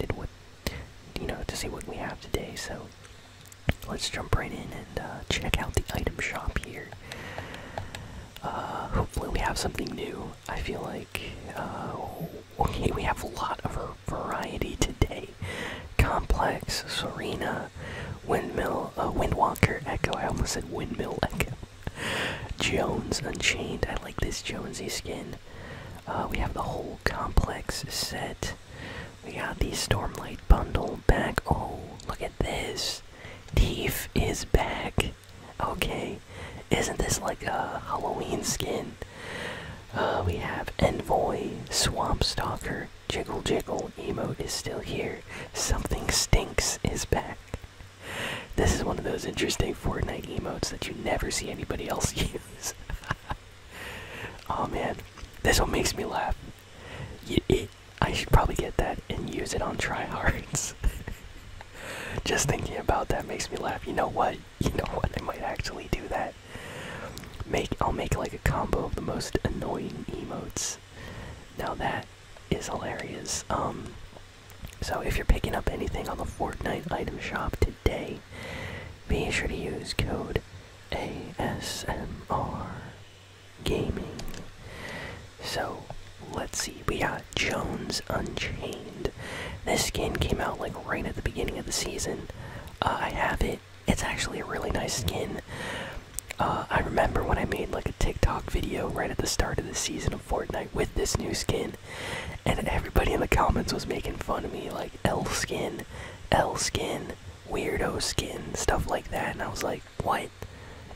excited what, to see what we have today. So let's jump right in and check out the item shop here. Hopefully we have something new. I feel like okay, we have a lot of variety today. Complex, Serena, Windwalker Echo. I almost said Windmill Echo. Jones Unchained. I like this Jonesy skin. We have the whole Complex set. We got the Stormlight Bundle back. Oh, look at this. Teef is back. Okay. Isn't this like a Halloween skin? We have Envoy, Swamp Stalker, Jiggle Jiggle, Emote is still here. Something Stinks is back. This is one of those interesting Fortnite emotes that you never see anybody else use. Oh man, this one makes me laugh. I should probably get that and use it on tryhards. Just thinking about that makes me laugh. You know what, I might actually do that. I'll make like a combo of the most annoying emotes. Now that is hilarious. So if you're picking up anything on the Fortnite item shop today, be sure to use code ASMR Gaming. So let's see, we got Jones Unchained. This skin came out like right at the beginning of the season. I have it. It's actually a really nice skin. I remember when I made like a TikTok video right at the start of the season of Fortnite with this new skin, and everybody in the comments was making fun of me, like L skin, weirdo skin, stuff like that, and I was like, what?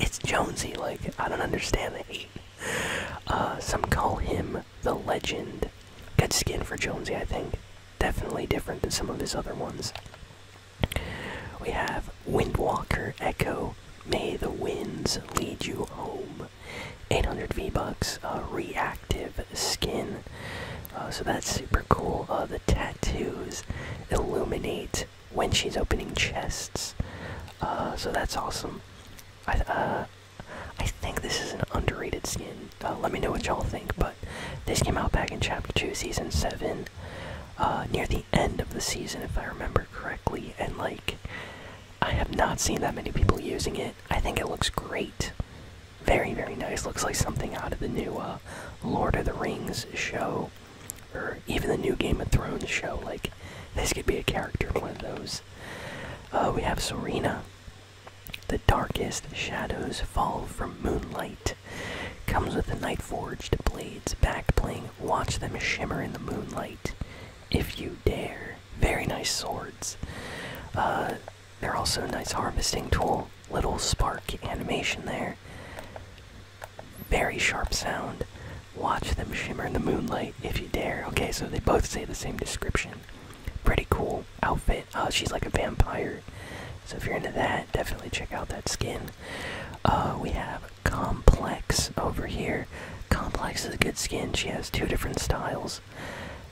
It's Jonesy, like, I don't understand the hate. Some call him the Legend. Good skin for Jonesy, I think. Definitely different than some of his other ones. We have Windwalker Echo. May the winds lead you home. 800 V-Bucks, reactive skin. So that's super cool. The tattoos illuminate when she's opening chests. So that's awesome. I think this is an underrated skin. Let me know what y'all think, but this came out back in Chapter 2, Season 7. Near the end of the season, if I remember correctly, and like, I have not seen that many people using it. I think it looks great. Very, very nice. Looks like something out of the new Lord of the Rings show, or even the new Game of Thrones show. Like, this could be a character, one of those. We have Serena. The darkest shadows fall from moonlight. Comes with the night-forged blades back bling. Watch them shimmer in the moonlight, if you dare. Very nice swords. They're also a nice harvesting tool. Little spark animation there. Very sharp sound. Watch them shimmer in the moonlight if you dare. Okay, so they both say the same description. Pretty cool outfit. She's like a vampire. So if you're into that, definitely check out that skin. We have Complex over here. Complex is a good skin. She has two different styles.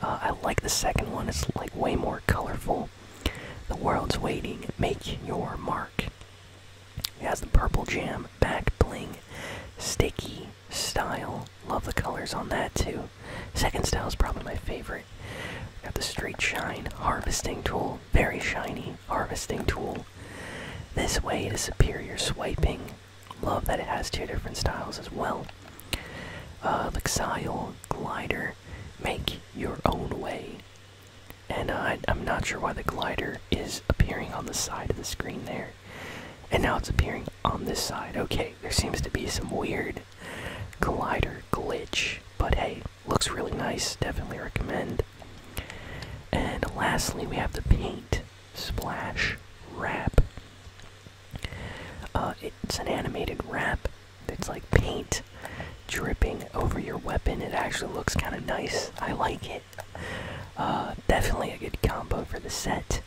I like the second one. It's like way more colorful. The world's waiting. Make your mark. It has the purple jam, back bling, sticky style. Love the colors on that too. Second style is probably my favorite. Got the straight shine harvesting tool. Very shiny harvesting tool. This way to superior swiping. Love that it has two different styles as well. Goo Glider. Make your own way. And I'm not sure why the glider is appearing on the side of the screen there. And now it's appearing on this side. Okay, there seems to be some weird glider glitch. But hey, looks really nice. Definitely recommend. And lastly, we have the paint splash wrap. It's an animated wrap. It's like paint dripping over your weapon. It actually looks kind of nice. I like it. Definitely a good combo for the set.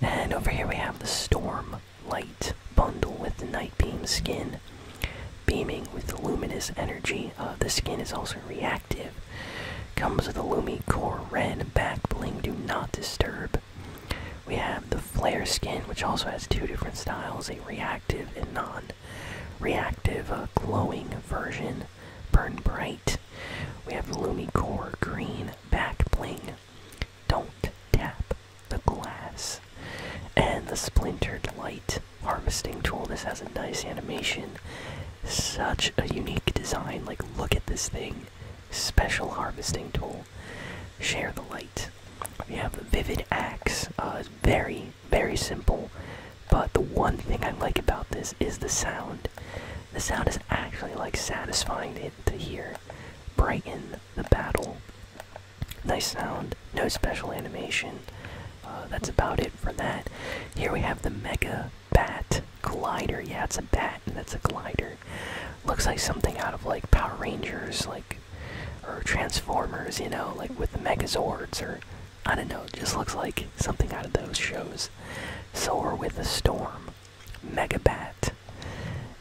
And over here we have the Stormlight Bundle with the Night Beam skin, beaming with luminous energy. The skin is also reactive. Comes with a Lumi Core red back bling. Do not disturb. We have the Flare skin, which also has two different styles: a reactive and non-reactive, glowing version. Burn bright. We have Lumi Core green back bling. Don't tap a splintered light harvesting tool. This has a nice animation, such a unique design. Like, look at this thing. Special harvesting tool. Share the light. We have the Vivid Axe. It's very, very simple, but the one thing I like about this is the sound. The sound is actually, like, satisfying to hear. Brighten the battle. Nice sound. No special animation. That's about it for that. Here we have the Mega Bat Glider. Yeah, it's a bat, and that's a glider. Looks like something out of, like, Power Rangers, like, or Transformers, you know, like with the Megazords, or I don't know, it just looks like something out of those shows. Soar with a Storm, Mega Bat.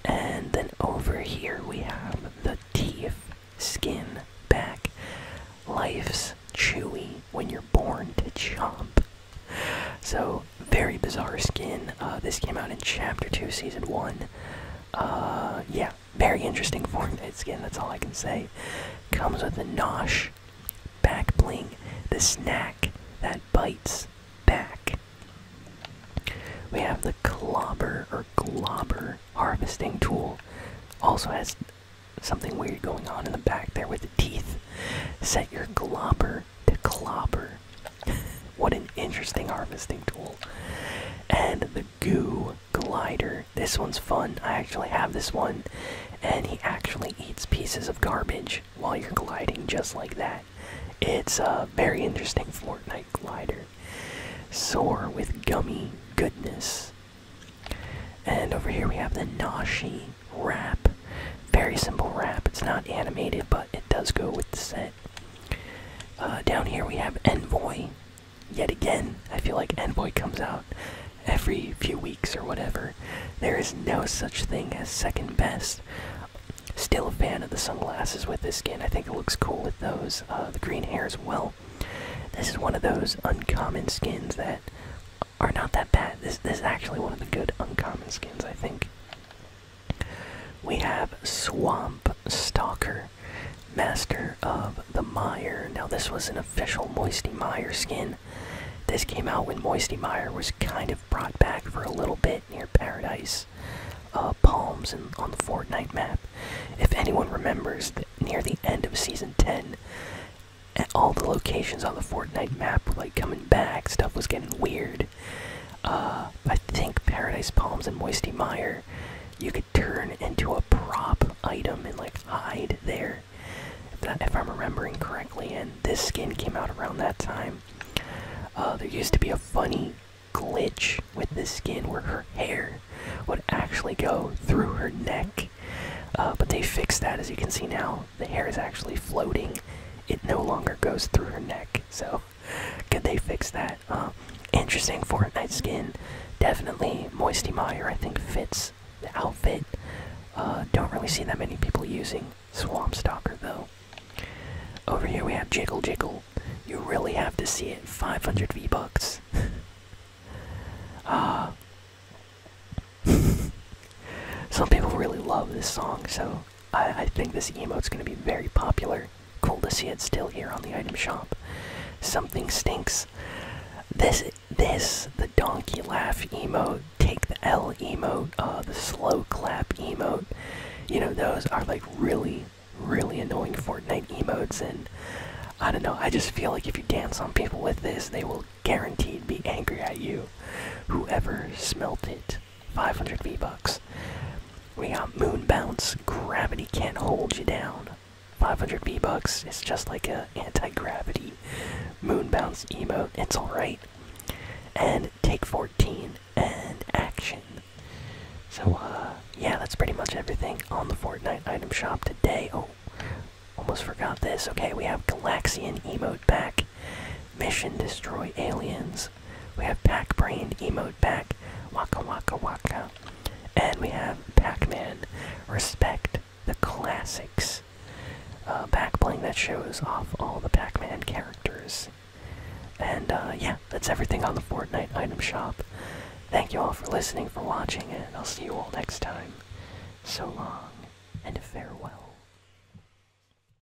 And then over here we have the Teef skin pack. Life's chewy when you're born to chomp. So, very bizarre skin. This came out in Chapter 2, Season 1. Yeah, very interesting Fortnite skin, that's all I can say. Comes with a Nosh, back bling, the snack that bites back. We have the Clobber or Globber harvesting tool. Also has something weird going on in the back there with the teeth. Set your globber to clobber. What an interesting harvesting tool. And the Goo Glider. This one's fun. I actually have this one, and he actually eats pieces of garbage while you're gliding, just like that. It's a very interesting Fortnite glider. Soar with gummy goodness. And over here we have the Nashi Wrap. Very simple wrap. It's not animated, but it does go with the set. Down here we have Envoy. Yet again, I feel like Envoy comes out every few weeks or whatever. There is no such thing as second best. Still a fan of the sunglasses with this skin. I think it looks cool with those. The green hair as well. This is one of those uncommon skins that are not that bad. This is actually one of the good uncommon skins, I think. We have Swamp Stalker, Master of the Mire. Now, this was an official Moisty Mire skin. This came out when Moisty Mire was kind of brought back for a little bit near Paradise Palms and on the Fortnite map. If anyone remembers, near the end of Season 10, all the locations on the Fortnite map were, like, coming back. Stuff was getting weird. I think Paradise Palms and Moisty Mire, you could turn into a prop item and, like, hide there, if I'm remembering correctly, and this skin came out around that time. There used to be a funny glitch with this skin where her hair would actually go through her neck, but they fixed that. As you can see now, the hair is actually floating. It no longer goes through her neck, so could they fix that? Interesting Fortnite skin. Definitely Moisty Mire, I think, fits the outfit. Don't really see that many people using Swamp Stalker, though. Over here we have Jiggle Jiggle. You really have to see it. 500 V-Bucks. Some people really love this song, so I think this emote's going to be very popular. Cool to see it still here on the item shop. Something Stinks. This, the donkey laugh emote, take the L emote, the slow clap emote. You know, those are, like, really, really annoying Fortnite emotes, and I don't know, I just feel like if you dance on people with this, they will guaranteed be angry at you. Whoever smelt it. 500 V-Bucks. We got Moon Bounce, Gravity Can't Hold You Down. 500 V-Bucks, it's just like a anti-gravity Moon Bounce emote, it's alright. And Take 14, and Action. So, yeah, that's pretty much everything on the Fortnite item shop today. Oh, almost forgot this. Okay, we have Galaxian Emote Pack, Mission Destroy Aliens. We have Pac-Brain Emote Pack, Waka Waka Waka. And we have Pac-Man Respect the Classics, pack bling that shows off all the Pac-Man characters. And yeah, that's everything on the Fortnite item shop. Thank you all for listening, for watching, and I'll see you all next time. So long, and farewell.